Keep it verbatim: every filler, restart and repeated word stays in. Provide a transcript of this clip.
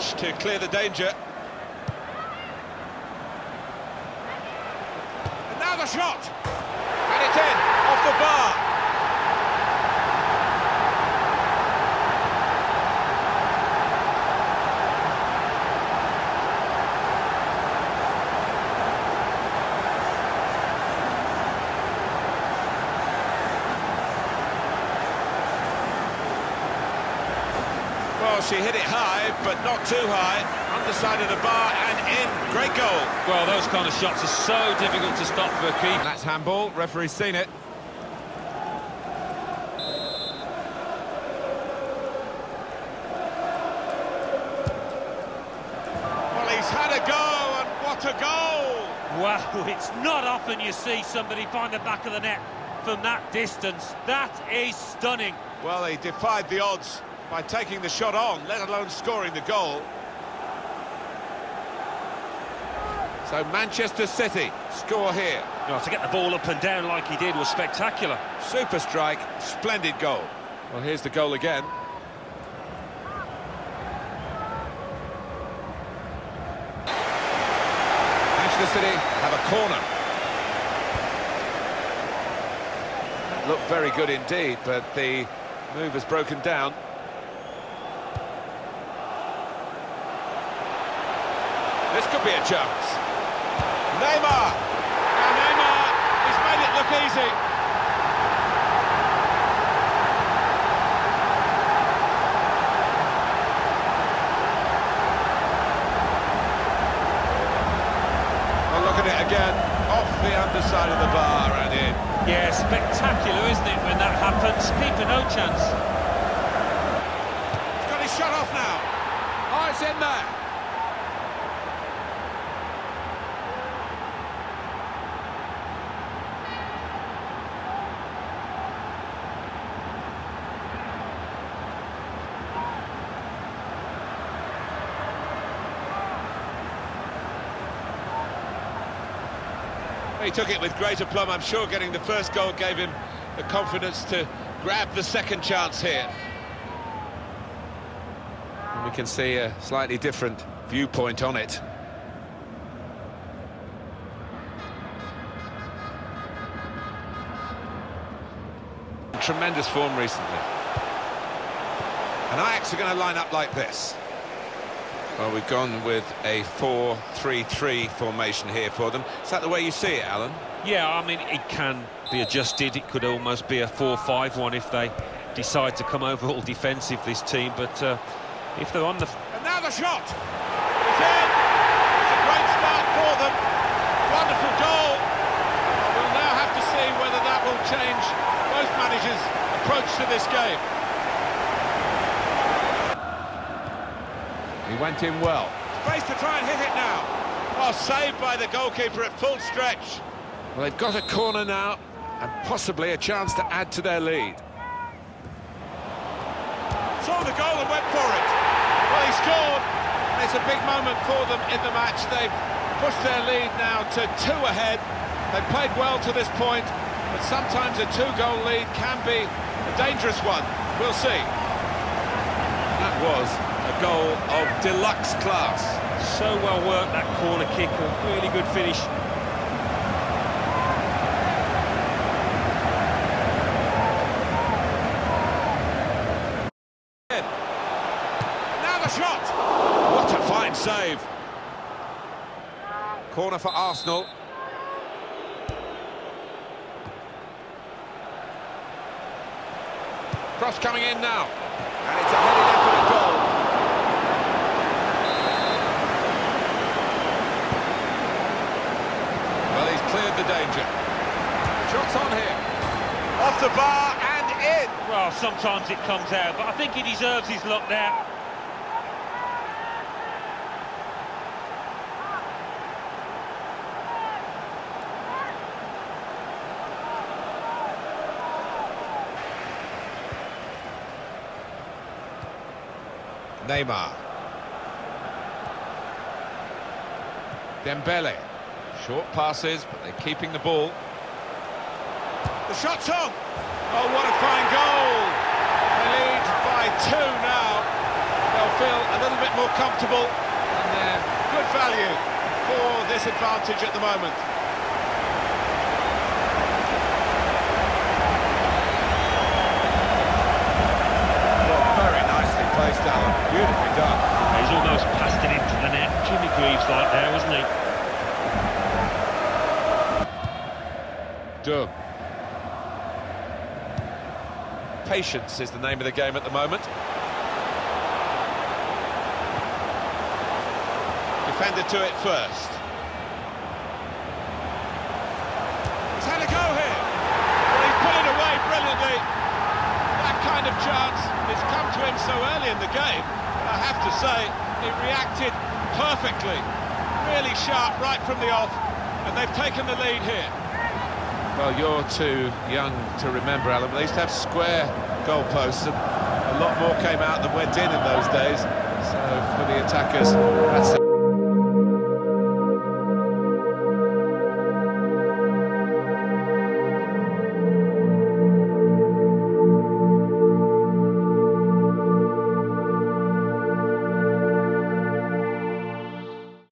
touch to clear the danger. And now the shot! And it's in, off the bar. Well, she hit it high, but not too high. Underside of the bar and in. Great goal. Well, those kind of shots are so difficult to stop for a keeper. That's handball. Referee's seen it. Well, he's had a go, and what a goal! Wow, it's not often you see somebody find the back of the net from that distance. That is stunning. Well, he defied the odds by taking the shot on, let alone scoring the goal. So Manchester City score here. Oh, to get the ball up and down like he did was spectacular. Super strike, splendid goal. Well, here's the goal again. Manchester City have a corner. That looked very good indeed, but the move has broken down. This could be a chance. Neymar! And Neymar, he's made it look easy. Well, look at it again. Off the underside of the bar and in. Yeah, spectacular, isn't it, when that happens? Keeper, no chance. He's got his shot off now. Oh, it's in there. He took it with great aplomb. I'm sure getting the first goal gave him the confidence to grab the second chance here. And we can see a slightly different viewpoint on it. Tremendous form recently. And Ajax are going to line up like this. Well, we've gone with a four three three formation here for them. Is that the way you see it, Alan? Yeah, I mean, it can be adjusted. It could almost be a four five one if they decide to come over all defensive, this team. But uh, if they're on the... And now the shot! It's in! It's a great start for them. Wonderful goal. We'll now have to see whether that will change both managers' approach to this game. He went in well. Space to try and hit it now. Oh, saved by the goalkeeper at full stretch. Well, they've got a corner now, and possibly a chance to add to their lead. Saw the goal and went for it. Well, he scored, and it's a big moment for them in the match. They've pushed their lead now to two ahead. They've played well to this point, but sometimes a two-goal lead can be a dangerous one. We'll see. That was... a goal of deluxe class. So well worked, that corner kick, a really good finish. Now the shot! What a fine save. Corner for Arsenal. Cross coming in now. And it's a headed effort at goal. Cleared the danger. Shots on here. Off the bar and in. Well, sometimes it comes out, but I think he deserves his luck there. Neymar. Dembélé. Short passes, but they're keeping the ball. The shot's on! Oh, what a fine goal! They lead by two now. They'll feel a little bit more comfortable, and they're good value for this advantage at the moment. Well, very nicely placed, Alan. Beautifully done. He's almost passed it into the net. Jimmy Greaves like there, wasn't he? Durham. Patience is the name of the game at the moment. Defender to it first. He's had a go here. Well, he's put it away brilliantly. That kind of chance has come to him so early in the game. I have to say, he reacted perfectly. Really sharp right from the off, and they've taken the lead here. Well, you're too young to remember, Alan. They used to have square goalposts, and a lot more came out than went in in those days. So for the attackers, that's